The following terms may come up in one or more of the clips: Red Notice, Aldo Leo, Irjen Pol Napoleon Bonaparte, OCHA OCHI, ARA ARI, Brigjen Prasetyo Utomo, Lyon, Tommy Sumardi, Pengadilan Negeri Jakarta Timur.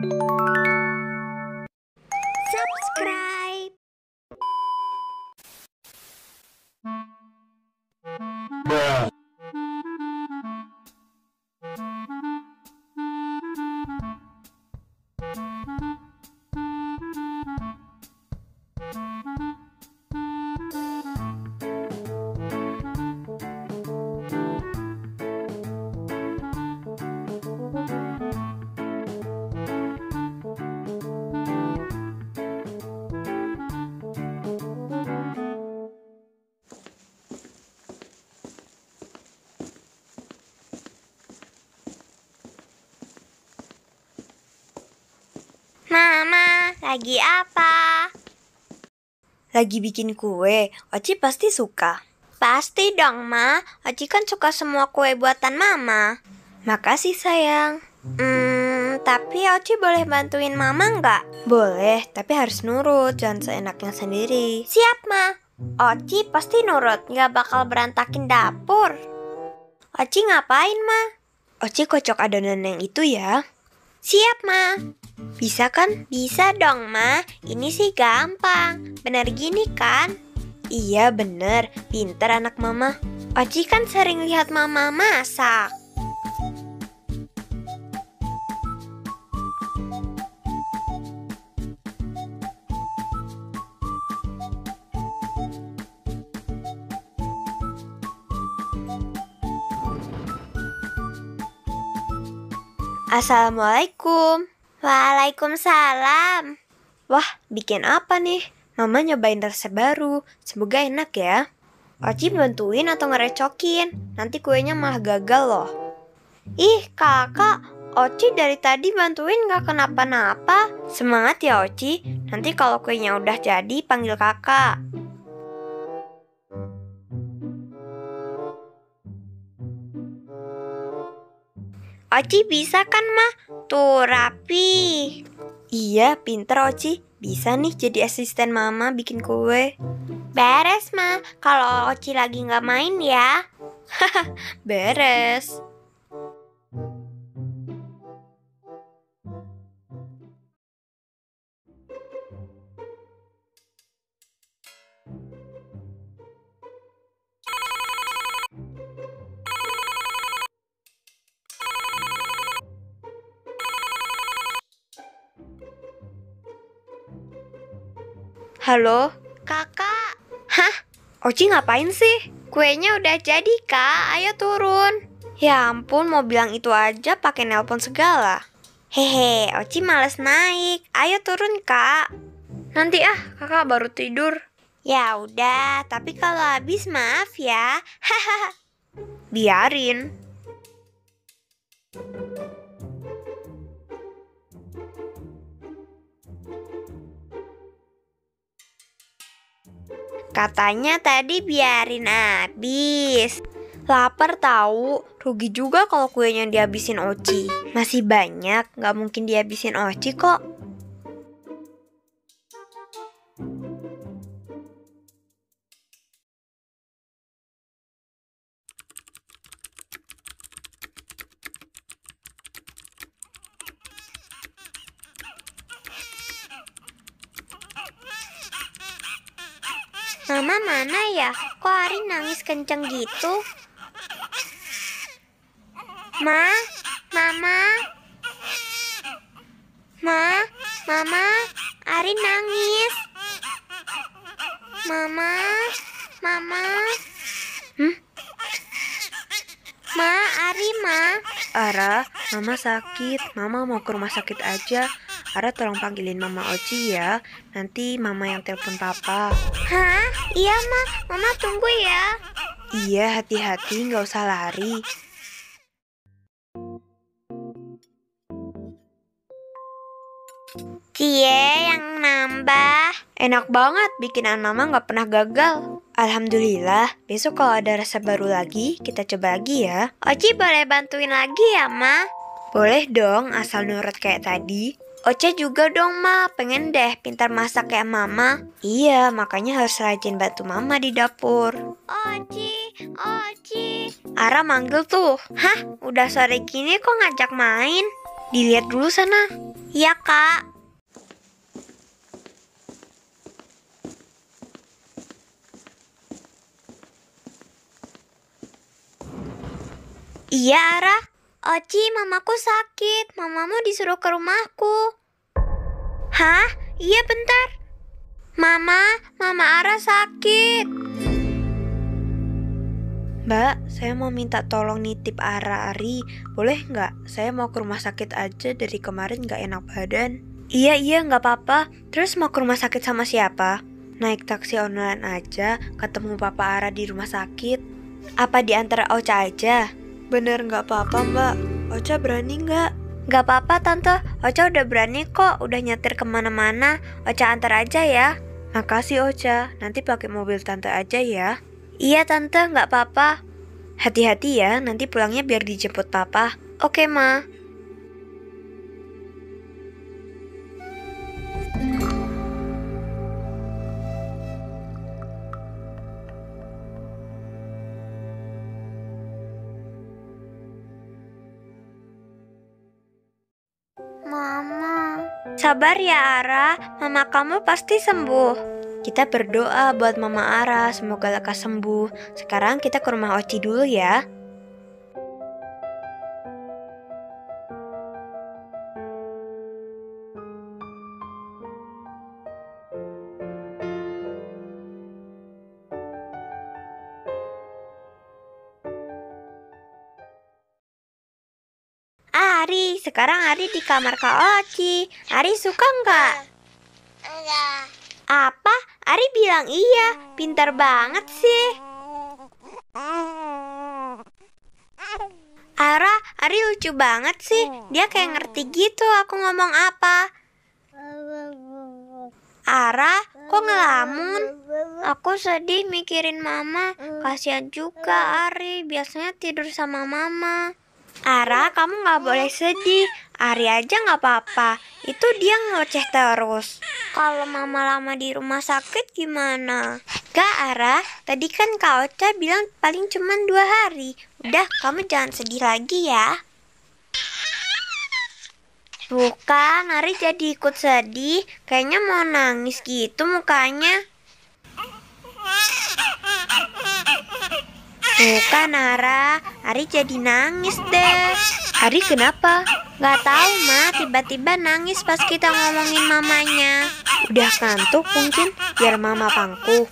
Subscribe. Mama, lagi apa? Lagi bikin kue, Ochi pasti suka. Pasti dong, Ma. Ochi kan suka semua kue buatan Mama. Makasih, sayang. Tapi Ochi boleh bantuin Mama nggak? Boleh, tapi harus nurut, jangan seenaknya sendiri. Siap, Ma. Ochi pasti nurut, nggak bakal berantakin dapur. Ochi ngapain, Ma? Ochi kocok adonan yang itu ya. Siap, Ma. Bisa kan? Bisa dong, Ma. Ini sih gampang. Bener gini kan? Iya, bener. Pinter anak Mama. Ochi kan sering lihat Mama masak. Assalamualaikum. Waalaikumsalam. Wah, bikin apa nih? Mama nyobain resep baru. Semoga enak ya. Ochi bantuin atau ngerecokin? Nanti kuenya malah gagal loh. Ih, kakak, Ochi dari tadi bantuin gak kenapa-napa. Semangat ya, Ochi. Nanti kalau kuenya udah jadi, panggil kakak. Ochi bisa kan, Ma? Tuh, rapi. Iya, pinter Ochi. Bisa nih jadi asisten Mama bikin kue. Beres, Ma. Kalau Ochi lagi nggak main ya. Haha, beres. Halo, kakak. Hah? Ochi ngapain sih? Kuenya udah jadi, kak. Ayo turun. Ya ampun, mau bilang itu aja pakai nelpon segala. Hehe, Ochi males naik. Ayo turun, kak. Nanti kakak baru tidur. Ya udah, tapi kalau habis maaf ya. Hahaha. Biarin. Katanya tadi biarin habis. Lapar tahu, rugi juga kalau kuenya dihabisin Ochi. Masih banyak, nggak mungkin dihabisin Ochi kok. Mama mana ya? Kok Ari nangis kenceng gitu? Ma? Mama? Ma? Mama? Ari nangis? Mama? Mama? Ma? Ari, Ma? Ara, Mama sakit. Mama mau ke rumah sakit aja. Ara tolong panggilin Mama Ochi ya. Nanti Mama yang telepon Papa. Hah? Iya, Ma. Mama tunggu ya. Iya, hati-hati, nggak usah lari. Cie yang nambah. Enak banget, bikinan Mama nggak pernah gagal. Alhamdulillah, besok kalau ada resep baru lagi, kita coba lagi ya. Ochi boleh bantuin lagi ya, Ma? Boleh dong, asal nurut kayak tadi. Ocha juga dong, Ma. Pengen deh pintar masak kayak Mama. Iya, makanya harus rajin bantu Mama di dapur. Ochi, Ochi. Ara manggil tuh. Hah, udah sore gini kok ngajak main? Dilihat dulu sana. Iya, Kak. Iya, Ara. Ochi, mamaku sakit. Mamamu disuruh ke rumahku. Hah? Iya, bentar. Mama Ara sakit. Mbak, saya mau minta tolong nitip Ara Ari, boleh nggak? Saya mau ke rumah sakit aja, dari kemarin nggak enak badan. Iya, nggak apa-apa. Terus mau ke rumah sakit sama siapa? Naik taksi online aja, ketemu Papa Ara di rumah sakit. Apa diantar Ocha aja? Bener nggak apa-apa, Mbak. Ocha berani nggak? Nggak apa-apa, Tante. Ocha udah berani kok, udah nyetir kemana-mana. Ocha antar aja ya. Makasih, Ocha. Nanti pakai mobil Tante aja ya. Iya Tante, nggak apa-apa. Hati-hati ya, nanti pulangnya biar dijemput Papa. Oke, Ma. Mama. Sabar ya, Ara. Mama kamu pasti sembuh. Kita berdoa buat Mama Ara, semoga lekas sembuh. Sekarang kita ke rumah Ochi dulu ya. Ari, sekarang Ari di kamar Kak Ochi. Ari suka nggak? Enggak. Apa? Ari bilang iya, pintar banget sih. Ara, Ari lucu banget sih. Dia kayak ngerti gitu aku ngomong apa. Ara, kok ngelamun? Aku sedih mikirin Mama. Kasihan juga Ari, biasanya tidur sama Mama. Ara, kamu gak boleh sedih. Ari aja gak apa-apa. Itu dia ngoceh terus. Kalau Mama lama di rumah sakit gimana? Gak, Ara. Tadi kan Kak Ocha bilang paling cuma 2 hari. Udah, kamu jangan sedih lagi ya. Bukan, Ari jadi ikut sedih. Kayaknya mau nangis gitu mukanya. Bukan, Ara. Ari jadi nangis deh. Ari kenapa? Gak tahu, Ma, tiba-tiba nangis pas kita ngomongin mamanya. Udah ngantuk mungkin, biar Mama pangku.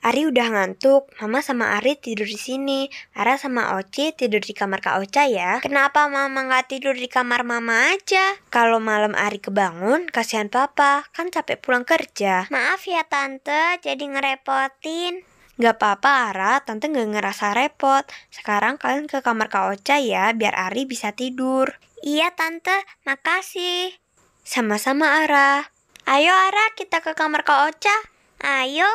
Ari udah ngantuk, Mama sama Ari tidur di sini. Ara sama Ochi tidur di kamar Kak Ocha ya. Kenapa Mama gak tidur di kamar Mama aja? Kalau malam Ari kebangun, kasihan Papa, kan capek pulang kerja. Maaf ya Tante, jadi ngerepotin. Gak apa-apa Ara, Tante gak ngerasa repot. Sekarang kalian ke kamar Kak Ocha ya, biar Ari bisa tidur. Iya Tante, makasih. Sama-sama Ara. Ayo Ara, kita ke kamar Kak Ocha. Ayo.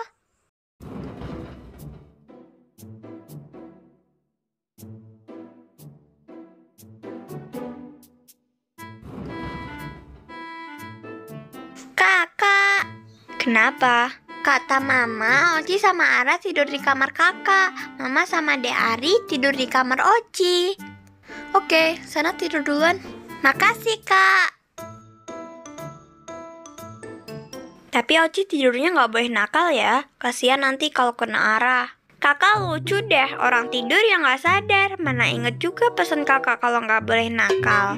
Kakak. Kenapa? Kata Mama, Ochi sama Ara tidur di kamar kakak. Mama sama Dek Ari tidur di kamar Ochi. Oke, sana tidur duluan. Makasih, Kak. Tapi Ochi tidurnya nggak boleh nakal ya. Kasihan nanti kalau kena Ara. Kakak lucu deh, orang tidur yang nggak sadar. Mana inget juga pesan kakak kalau nggak boleh nakal.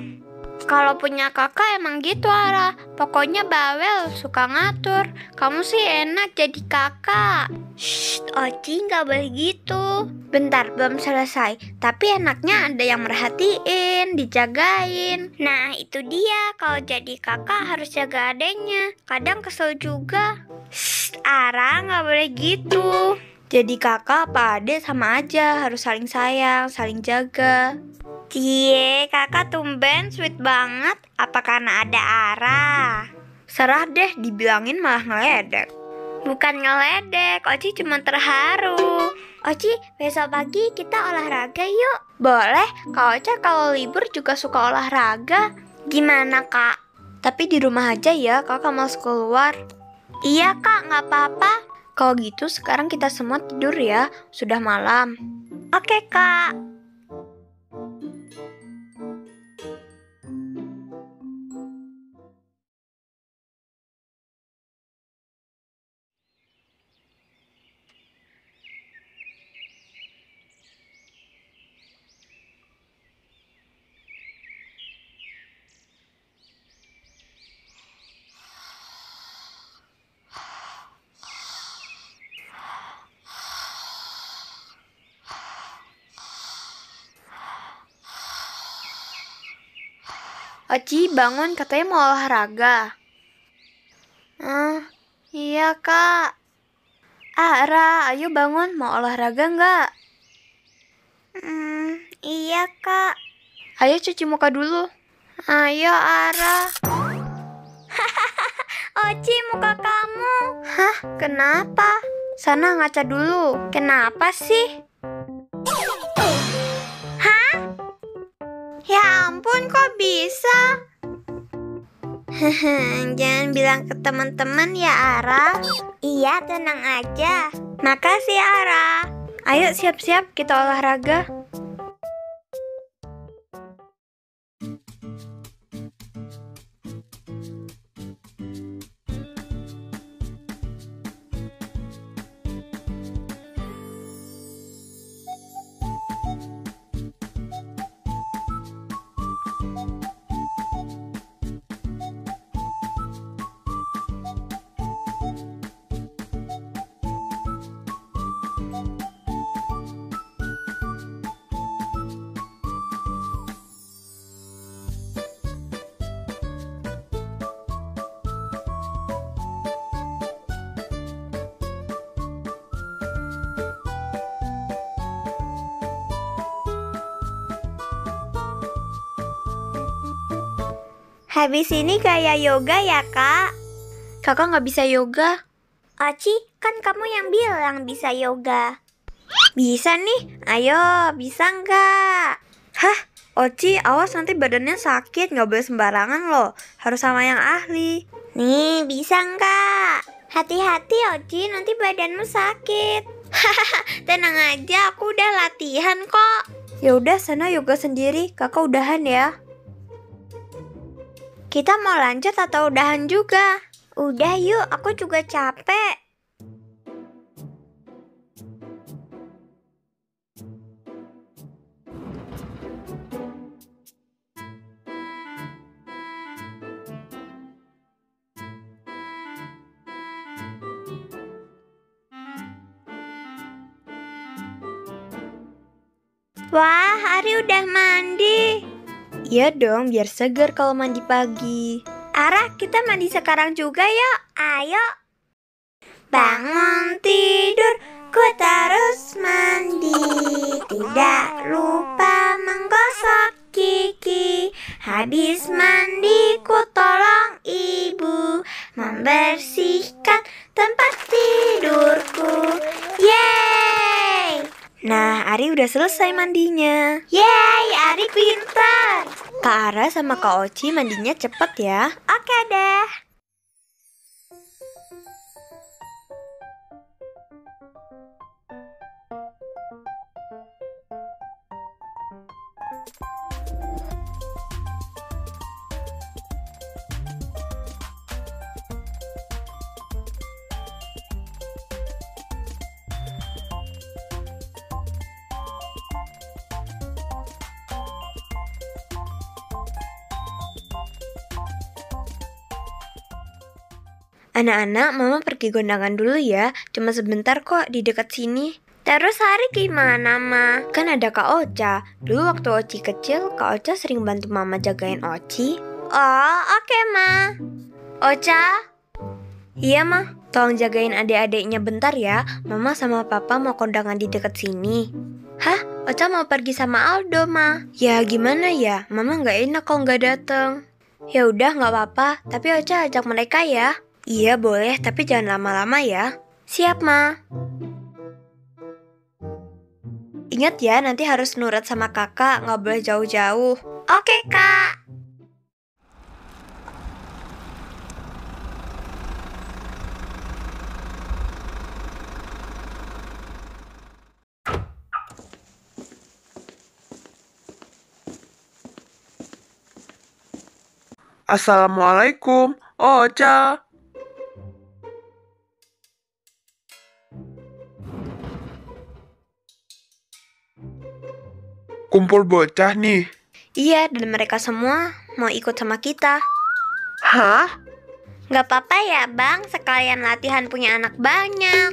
Kalau punya kakak emang gitu Ara, pokoknya bawel, suka ngatur. Kamu sih enak jadi kakak. Shh, Ochi nggak boleh gitu. Bentar, belum selesai. Tapi enaknya ada yang merhatiin, dijagain. Nah, itu dia. Kalau jadi kakak harus jaga adeknya. Kadang kesel juga. Shh, Ara nggak boleh gitu. Jadi kakak apa adek sama aja, harus saling sayang, saling jaga. Cie, kakak tumben sweet banget. Apa karena ada Ara? Serah deh, dibilangin malah ngeledek. Bukan ngeledek, Ochi cuma terharu. Ochi, besok pagi kita olahraga yuk. Boleh, Kak Ocha kalau libur juga suka olahraga. Gimana Kak? Tapi di rumah aja ya, kakak males keluar. Iya Kak, gak apa-apa. Kalau gitu sekarang kita semua tidur ya, sudah malam. Oke Kak. Ochi bangun katanya mau olahraga. Iya kak. Ara, ayo bangun, mau olahraga nggak? Iya kak. Ayo cuci muka dulu. Ayo Ara. Ochi, muka kamu. Hah, kenapa? Sana ngaca dulu. Kenapa sih? Ya ampun, kok bisa? Jangan bilang ke teman-teman ya, Ara. Iya, tenang aja. Makasih, Ara. Ayo siap-siap kita olahraga. Habis ini kayak yoga ya kak? Kakak nggak bisa yoga. Ochi, kan kamu yang bilang bisa yoga. Bisa nih, ayo bisa nggak? Hah, Ochi, awas nanti badannya sakit, nggak boleh sembarangan loh. Harus sama yang ahli. Nih, bisa nggak? Hati-hati Ochi, nanti badanmu sakit. Hahaha, tenang aja, aku udah latihan kok. Ya udah, sana yoga sendiri, kakak udahan ya. Kita mau lanjut atau udahan juga? Udah yuk, aku juga capek. Wah, Ari udah mandi. Iya dong, biar segar kalau mandi pagi. Ara, kita mandi sekarang juga yuk. Ayo. Bangun tidur, ku terus mandi. Tidak lupa menggosok gigi. Habis mandi, ku tolong ibu membersihkan tempat tidurku. Yeay! Nah, Ari udah selesai mandinya. Yeay, Ari pintar. Kak Ara sama Kak Ochi mandinya cepet ya. Oke deh. Anak-anak, mama pergi kondangan dulu ya. Cuma sebentar kok, di dekat sini. Terus Hari gimana, Ma? Kan ada Kak Ocha. Dulu waktu Ochi kecil, Kak Ocha sering bantu mama jagain Ochi. Oh, oke, Ma. Ocha? Iya, Ma. Tolong jagain adik-adiknya bentar ya. Mama sama papa mau kondangan di dekat sini. Hah? Ocha mau pergi sama Aldo, Ma. Ya, gimana ya? Mama nggak enak kalau nggak datang. Ya udah, nggak apa-apa. Tapi Ocha ajak mereka ya. Iya boleh, tapi jangan lama-lama ya. Siap, Ma. Ingat ya, nanti harus nurut sama kakak, nggak boleh jauh-jauh. Oke, Kak. Assalamualaikum, Ocha. Kumpul bocah nih. Iya, dan mereka semua mau ikut sama kita. Hah? Gak apa-apa ya bang, sekalian latihan punya anak banyak.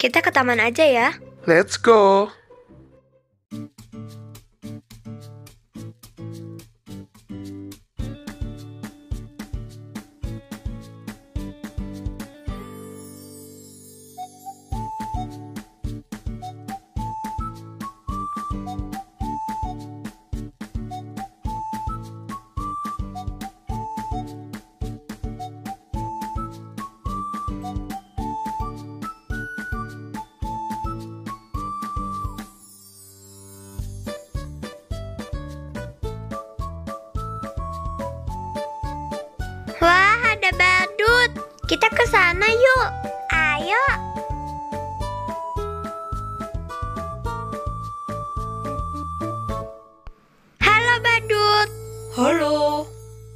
Kita ke taman aja ya. Let's go. Kita ke sana yuk. Ayo. Halo Badut. Halo.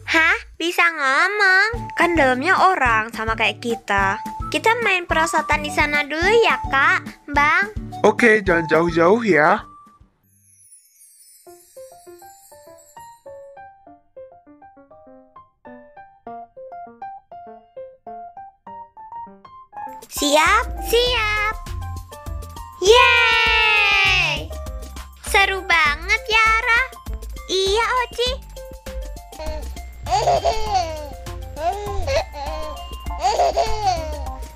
Hah? Bisa ngomong? Kan dalamnya orang sama kayak kita. Kita main perosotan di sana dulu ya, Kak, Bang. Oke, jangan jauh-jauh ya. Siap? Siap! Yeay! Seru banget ya, Ara. Iya, Ochi.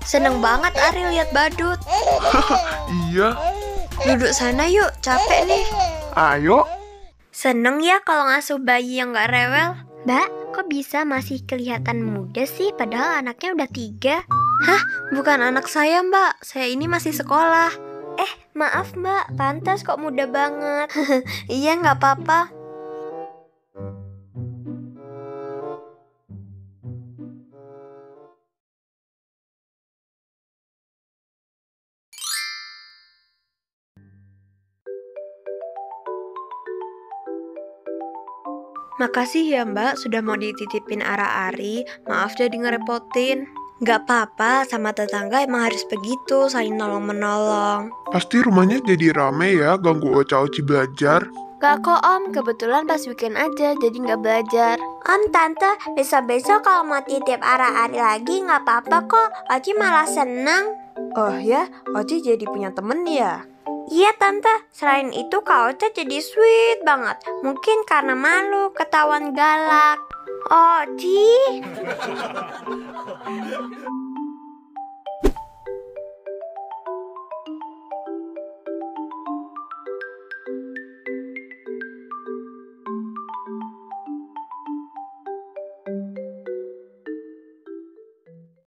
Seneng banget Ari lihat Badut. Iya. Duduk sana yuk, capek nih. Ayo. Seneng ya kalau ngasuh bayi yang gak rewel. Mbak, kok bisa masih kelihatan muda sih padahal anaknya udah 3? Hah, bukan anak saya Mbak, saya ini masih sekolah. Maaf Mbak, pantas kok muda banget. Iya, nggak apa-apa. Makasih ya Mbak, sudah mau dititipin Ara Ari. Maaf jadi ngerepotin. Gak apa-apa, sama tetangga emang harus begitu, saling nolong-menolong. Pasti rumahnya jadi rame ya, ganggu ocha-ochi belajar. Gak kok Om, kebetulan pas weekend aja, jadi gak belajar. Om, Tante, besok-besok kalau mau titip Ara-Ari lagi gak apa-apa kok, Ochi malah seneng. Oh ya, Ochi jadi punya temen ya? Iya Tante, selain itu Kak Ocha jadi sweet banget. Mungkin karena malu, ketahuan galak. Oh, Ochi.